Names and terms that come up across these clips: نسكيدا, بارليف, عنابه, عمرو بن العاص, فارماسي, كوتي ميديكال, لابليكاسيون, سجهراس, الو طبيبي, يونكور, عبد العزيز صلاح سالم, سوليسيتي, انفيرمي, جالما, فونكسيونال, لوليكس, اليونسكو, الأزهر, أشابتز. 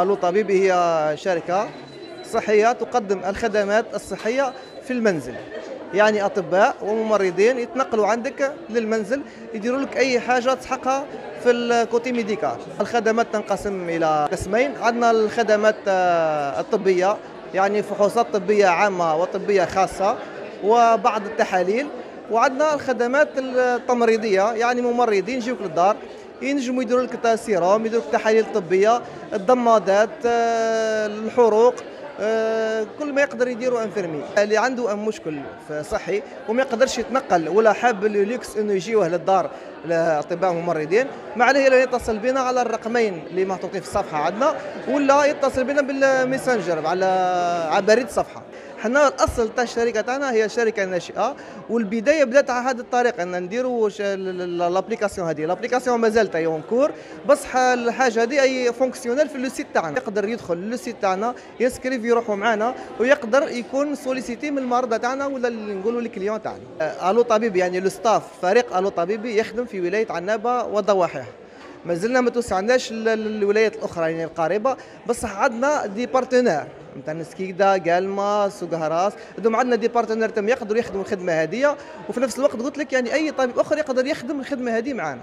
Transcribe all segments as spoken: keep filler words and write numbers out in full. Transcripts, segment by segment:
الو طبيبي هي شركة صحية تقدم الخدمات الصحية في المنزل، يعني أطباء وممرضين يتنقلوا عندك للمنزل يديروا لك أي حاجة تسحقها في الكوتي ميديكال. الخدمات تنقسم إلى قسمين، عندنا الخدمات الطبية يعني فحوصات طبية عامة وطبية خاصة وبعض التحاليل، وعندنا الخدمات التمريضية يعني ممرضين يجيوك للدار ينجموا يديروا لك سيروم، يديروا لك تحاليل طبية، الضمادات، الحروق، كل ما يقدر يديروا انفيرمي. اللي عنده مشكل صحي وما يقدرش يتنقل ولا حاب لوليكس انه يجيوه للدار لاطباء ممرضين، ما عليه الا يتصل بنا على الرقمين اللي محطوطين في الصفحه عندنا، ولا يتصل بنا بالميسنجر على على بريد الصفحه. حنا الاصل تاع الشركه تاعنا هي شركه ناشئه، والبدايه بدات على هذه الطريقه ان نديروا لابليكاسيون. هذه لابليكاسيون مازال تاع يونكور، بصح الحاجه هذه اي فونكسيونال في اللوسيت تاعنا، يقدر يدخل للوسيت تاعنا يسكريف يروحوا معنا، ويقدر يكون سوليسيتي من المرضى تاعنا ولا نقولوا الكليون تاعنا. الو طبيبي يعني الاستاف فريق الو طبيبي يخدم في ولايه عنابه وضواحيها، مازلنا ما توسعناش للولايات الاخرى يعني القاربه، بصح عندنا دي بارتنير نتاع نسكيدا، جالما، سجهراس، هذوما عندنا دي بارتنير تم يقدروا يخدموا الخدمه هذه، وفي نفس الوقت قلت لك يعني اي طبيب اخر يقدر يخدم الخدمه هذه معنا.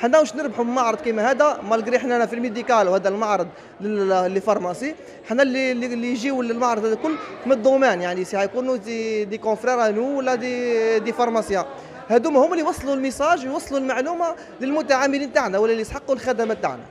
حنا واش نربحوا من معرض كيما هذا؟ مالغري حنا في الميديكال وهذا المعرض اللي فارماسي، حنا اللي اللي يجيو للمعرض هذا الكل من الضمان، يعني ساعه يكونوا دي, دي كونفرير انو ولا دي دي فارماسيان، هذوما هما اللي يوصلوا الميساج ويوصلوا المعلومه للمتعاملين تاعنا ولا اللي يسحقوا الخدمات تاعنا.